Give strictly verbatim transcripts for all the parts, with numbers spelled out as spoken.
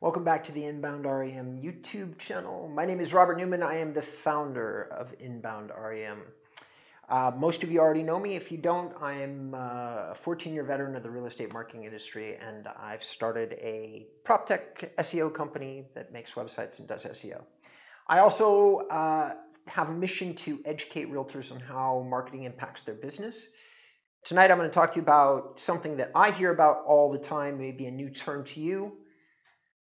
Welcome back to the Inbound R E M YouTube channel. My name is Robert Newman. I am the founder of Inbound R E M. Uh, most of you already know me. If you don't, I am uh, a fourteen-year veteran of the real estate marketing industry, and I've started a prop tech S E O company that makes websites and does S E O. I also uh, have a mission to educate realtors on how marketing impacts their business. Tonight, I'm going to talk to you about something that I hear about all the time, maybe a new term to you.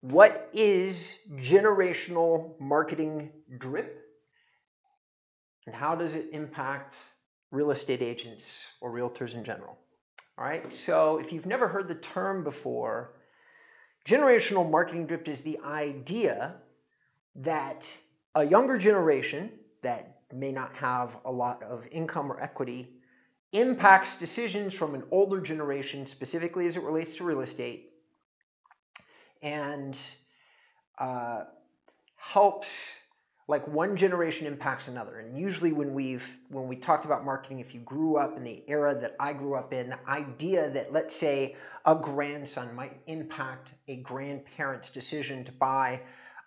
What is generational marketing drip, and how does it impact real estate agents or realtors in general? All right, so if you've never heard the term before, generational marketing drip is the idea that a younger generation that may not have a lot of income or equity impacts decisions from an older generation, specifically as it relates to real estate, and uh, helps, like one generation impacts another. And usually when we've, when we talked about marketing, if you grew up in the era that I grew up in, the idea that, let's say, a grandson might impact a grandparent's decision to buy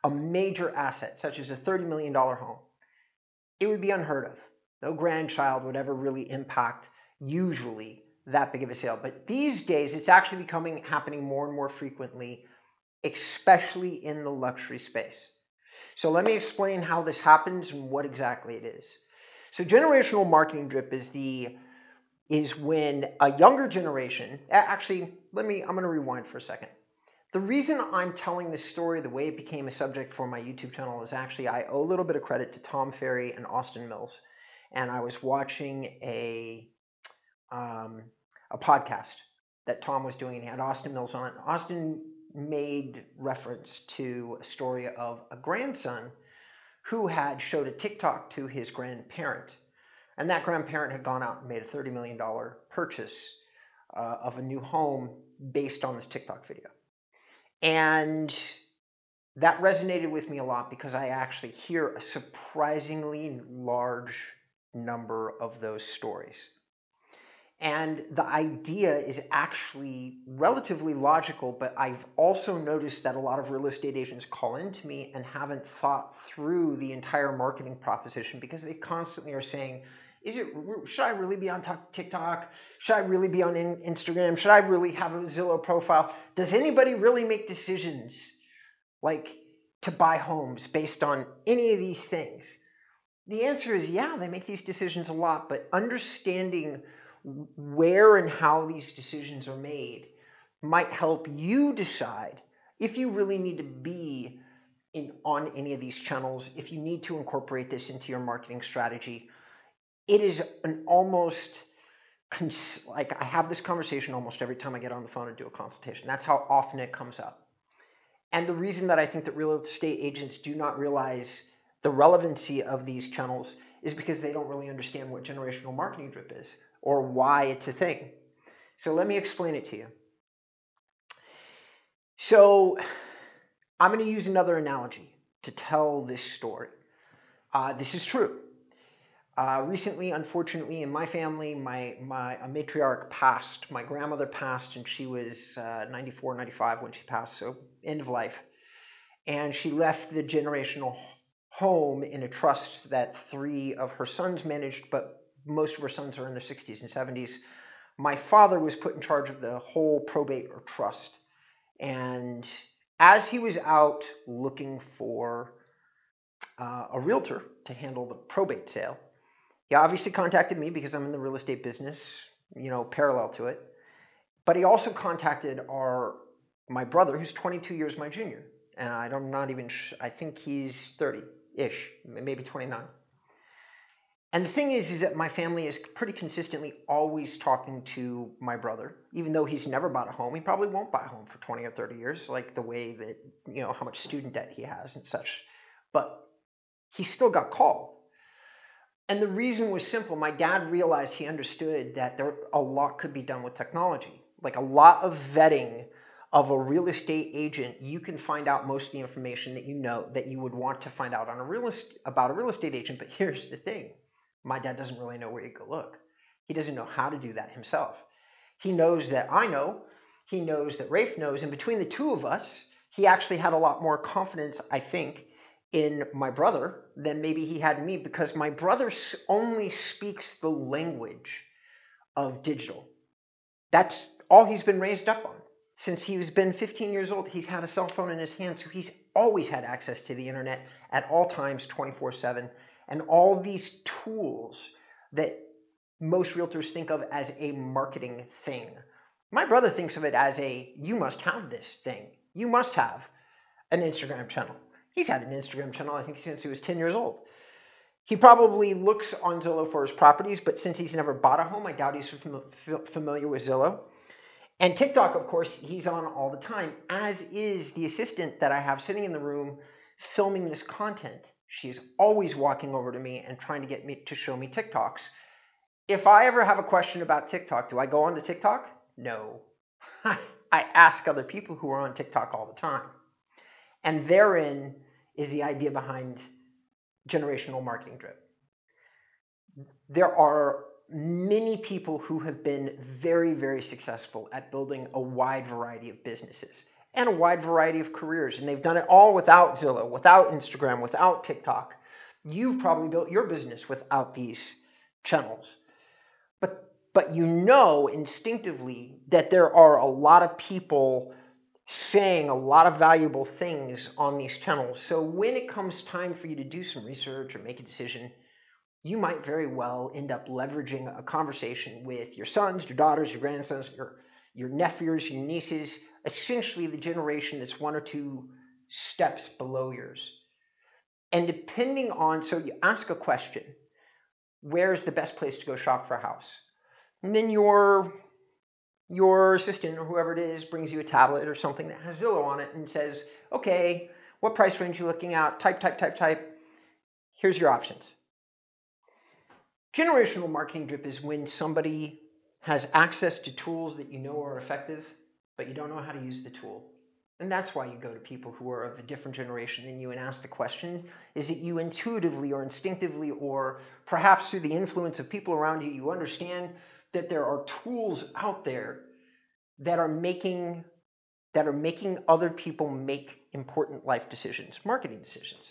a major asset, such as a thirty million dollar home, it would be unheard of. No grandchild would ever really impact, usually, that big of a sale. But these days, it's actually becoming, happening more and more frequently, especially in the luxury space. So let me explain how this happens and what exactly it is. So generational marketing drip is the is when a younger generation, actually, let me, I'm going to rewind for a second. The reason I'm telling this story, the way it became a subject for my YouTube channel, is actually I owe a little bit of credit to Tom Ferry and Austin Mills. And I was watching a, um, a podcast that Tom was doing, and he had Austin Mills on it. Austin made reference to a story of a grandson who had showed a TikTok to his grandparent, and that grandparent had gone out and made a thirty million dollar purchase uh, of a new home based on this TikTok video. And that resonated with me a lot because I actually hear a surprisingly large number of those stories. And the idea is actually relatively logical, but I've also noticed that a lot of real estate agents call into me and haven't thought through the entire marketing proposition because they constantly are saying, "Is it? Should I really be on TikTok? Should I really be on Instagram? Should I really have a Zillow profile? Does anybody really make decisions like to buy homes based on any of these things?" The answer is, yeah, they make these decisions a lot, but understanding where and how these decisions are made might help you decide if you really need to be in, on any of these channels, if you need to incorporate this into your marketing strategy. It is an almost, cons like I have this conversation almost every time I get on the phone and do a consultation. That's how often it comes up. And the reason that I think that real estate agents do not realize the relevancy of these channels is because they don't really understand what generational marketing drip is or why it's a thing. So let me explain it to you. So I'm going to use another analogy to tell this story. Uh, this is true. Uh, recently, unfortunately, in my family, my, my a matriarch passed. My grandmother passed, and she was uh, ninety-four, ninety-five when she passed, so end of life. And she left the generational home in a trust that three of her sons managed, but most of her sons are in their sixties and seventies. My father was put in charge of the whole probate or trust. And as he was out looking for uh, a realtor to handle the probate sale, he obviously contacted me because I'm in the real estate business, you know, parallel to it. But he also contacted our my brother, who's twenty-two years my junior. And I'm not even, sh I think he's thirty-ish, maybe twenty-nine. And the thing is, is that my family is pretty consistently always talking to my brother, even though he's never bought a home. He probably won't buy a home for twenty or thirty years, like the way that, you know, how much student debt he has and such. But he still got called. And the reason was simple. My dad realized, he understood that there a lot could be done with technology, like a lot of vetting of a real estate agent. You can find out most of the information that you know that you would want to find out on a real est- about a real estate agent. But here's the thing. My dad doesn't really know where you go look. He doesn't know how to do that himself. He knows that I know. He knows that Rafe knows. And between the two of us, he actually had a lot more confidence, I think, in my brother than maybe he had in me, because my brother only speaks the language of digital. That's all he's been raised up on. Since he's been fifteen years old, he's had a cell phone in his hand, so he's always had access to the internet at all times, twenty-four seven, and all these tools that most realtors think of as a marketing thing. My brother thinks of it as a, you must have this thing. You must have an Instagram channel. He's had an Instagram channel, I think, since he was ten years old. He probably looks on Zillow for his properties, but since he's never bought a home, I doubt he's familiar with Zillow. And TikTok, of course, he's on all the time, as is the assistant that I have sitting in the room filming this content. She's always walking over to me and trying to get me to show me TikToks. If I ever have a question about TikTok, do I go on to TikTok? No. I ask other people who are on TikTok all the time. And therein is the idea behind generational marketing drip. There are many people who have been very, very successful at building a wide variety of businesses and a wide variety of careers. And they've done it all without Zillow, without Instagram, without TikTok. You've probably built your business without these channels. But, but you know instinctively that there are a lot of people saying a lot of valuable things on these channels. So when it comes time for you to do some research or make a decision, you might very well end up leveraging a conversation with your sons, your daughters, your grandsons, your, your nephews, your nieces, essentially the generation that's one or two steps below yours. And depending on, so you ask a question, where's the best place to go shop for a house? And then your, your assistant or whoever it is brings you a tablet or something that has Zillow on it and says, okay, what price range are you looking at? Type, type, type, type. Here's your options. Generational marketing drip is when somebody has access to tools that you know are effective, but you don't know how to use the tool. And that's why you go to people who are of a different generation than you and ask the question, is it you intuitively or instinctively, or perhaps through the influence of people around you, you understand that there are tools out there that are making, that are making other people make important life decisions, marketing decisions.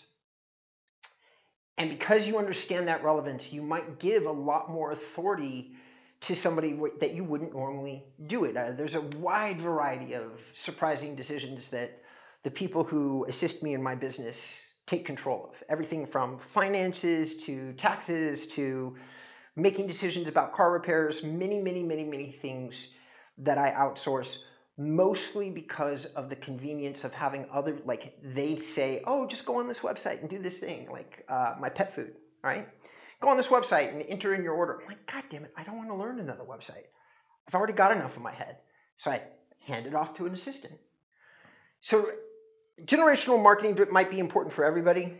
And because you understand that relevance, you might give a lot more authority to somebody that you wouldn't normally do it. Uh, there's a wide variety of surprising decisions that the people who assist me in my business take control of. Everything from finances to taxes to making decisions about car repairs, many, many, many, many things that I outsource, mostly because of the convenience of having other, like they say, oh, just go on this website and do this thing, like uh, my pet food, right? Go on this website and enter in your order. I'm like, God damn it, I don't want to learn another website. I've already got enough in my head. So I hand it off to an assistant. So generational marketing drip might be important for everybody,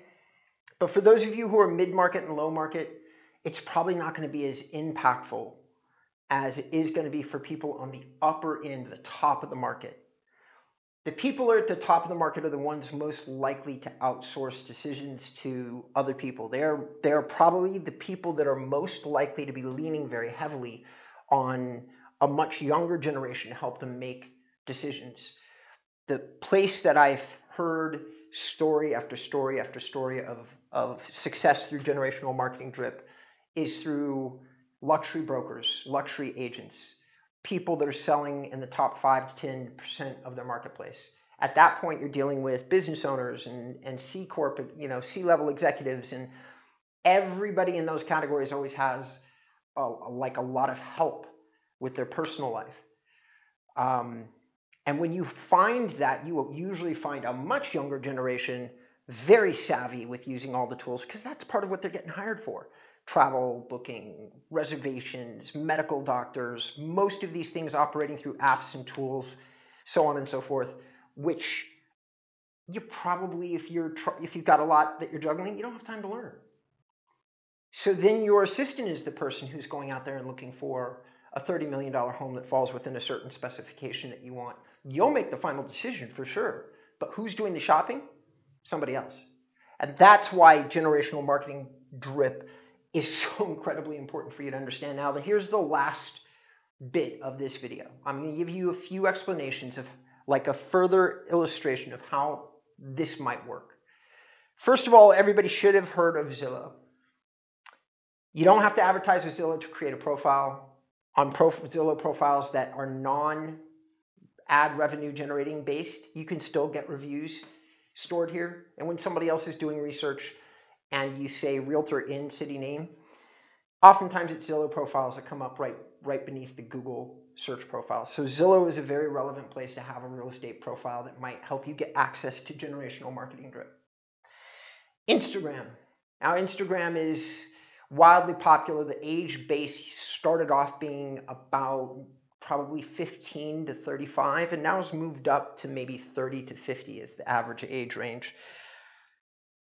but for those of you who are mid-market and low market, it's probably not going to be as impactful as it is going to be for people on the upper end, the top of the market. The people at the top of the market are the ones most likely to outsource decisions to other people. They are, they are probably the people that are most likely to be leaning very heavily on a much younger generation to help them make decisions. The place that I've heard story after story after story of, of success through generational marketing drip is through luxury brokers, luxury agents, people that are selling in the top five to ten percent of their marketplace. At that point, you're dealing with business owners and, and C-corp, you know, C-level executives, and everybody in those categories always has a, like a lot of help with their personal life. Um, and when you find that, you will usually find a much younger generation very savvy with using all the tools, because that's part of what they're getting hired for. Travel booking, reservations, medical doctors, most of these things operating through apps and tools, so on and so forth, which you probably, if you're if you've got a lot that you're juggling, you don't have time to learn. So then your assistant is the person who's going out there and looking for a thirty million dollar home that falls within a certain specification that you want. You'll make the final decision for sure, but who's doing the shopping? Somebody else. And that's why generational marketing drip is so incredibly important for you to understand. Now, here's the last bit of this video. I'm going to give you a few explanations of, like a further illustration of how this might work. First of all, everybody should have heard of Zillow. You don't have to advertise with Zillow to create a profile. On prof- Zillow profiles that are non-ad revenue generating based, you can still get reviews stored here. And when somebody else is doing research and you say realtor in city name, oftentimes it's Zillow profiles that come up right, right beneath the Google search profile. So Zillow is a very relevant place to have a real estate profile that might help you get access to generational marketing drip. Instagram. Now Instagram is wildly popular. The age base started off being about probably fifteen to thirty-five, and now it's moved up to maybe thirty to fifty is the average age range.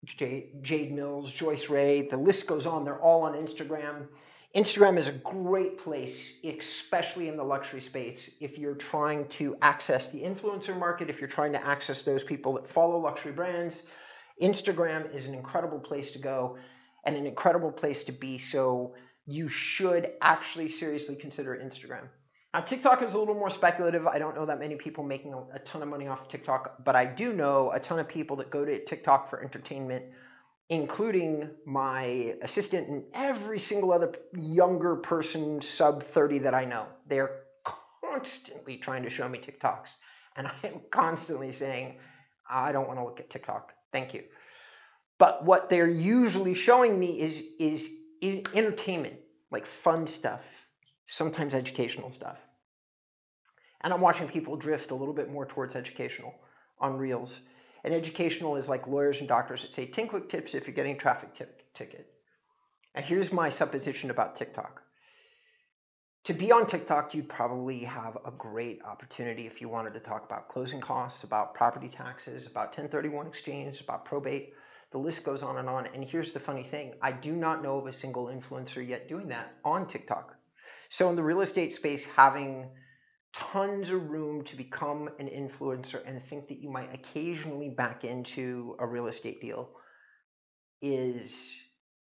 Jade Mills, Joyce Ray, the list goes on. They're all on Instagram. Instagram is a great place, especially in the luxury space, if you're trying to access the influencer market, if you're trying to access those people that follow luxury brands. Instagram is an incredible place to go and an incredible place to be, so you should actually seriously consider Instagram. Now, TikTok is a little more speculative. I don't know that many people making a ton of money off of TikTok, but I do know a ton of people that go to TikTok for entertainment, including my assistant and every single other younger person sub thirty that I know. They're constantly trying to show me TikToks, and I am constantly saying, I don't want to look at TikTok. Thank you. But what they're usually showing me is, is entertainment, like fun stuff, sometimes educational stuff. And I'm watching people drift a little bit more towards educational on Reels. And educational is like lawyers and doctors that say ten quick tips if you're getting a traffic tip, ticket. And here's my supposition about TikTok. To be on TikTok, you'd probably have a great opportunity if you wanted to talk about closing costs, about property taxes, about ten thirty-one exchange, about probate. The list goes on and on. And here's the funny thing. I do not know of a single influencer yet doing that on TikTok. So in the real estate space, having tons of room to become an influencer and think that you might occasionally back into a real estate deal is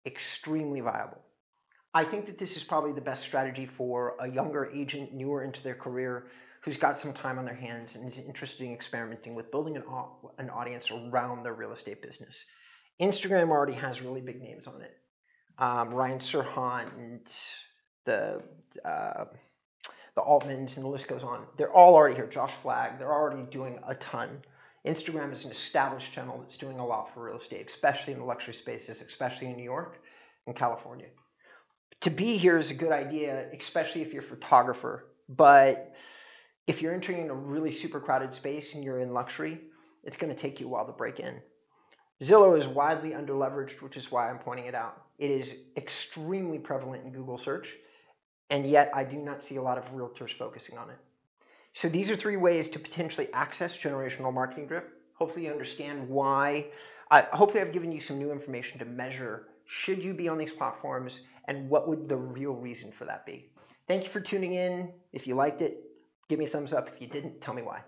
extremely viable. I think that this is probably the best strategy for a younger agent, newer into their career, who's got some time on their hands and is interested in experimenting with building an, an audience around their real estate business. Instagram already has really big names on it. Um, Ryan Serhant and the uh, the Altmans, and the list goes on. They're all already here. Josh Flagg, they're already doing a ton. Instagram is an established channel that's doing a lot for real estate, especially in the luxury spaces, especially in New York and California. To be here is a good idea, especially if you're a photographer. But if you're entering a really super crowded space and you're in luxury, it's going to take you a while to break in. Zillow is widely underleveraged, which is why I'm pointing it out. It is extremely prevalent in Google search, and yet I do not see a lot of realtors focusing on it. So these are three ways to potentially access generational marketing drip. Hopefully you understand why. I, hopefully I've given you some new information to measure should you be on these platforms and what would the real reason for that be. Thank you for tuning in. If you liked it, give me a thumbs up. If you didn't, tell me why.